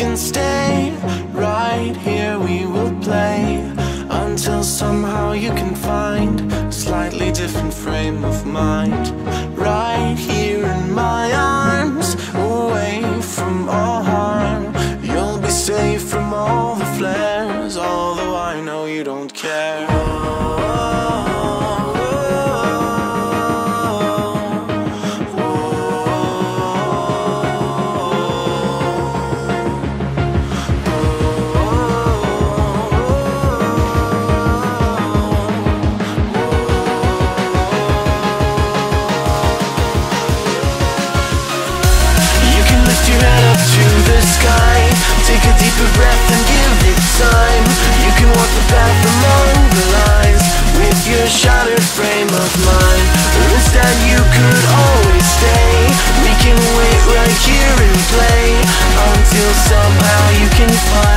can stay right here. We will play until somehow you can find a slightly different frame of mind. Right here in my arms, away from all harm. You'll be safe from all the flares, although I know you don't care. Shattered frame of mind, or instead you could always stay. We can wait right here and play until somehow you can find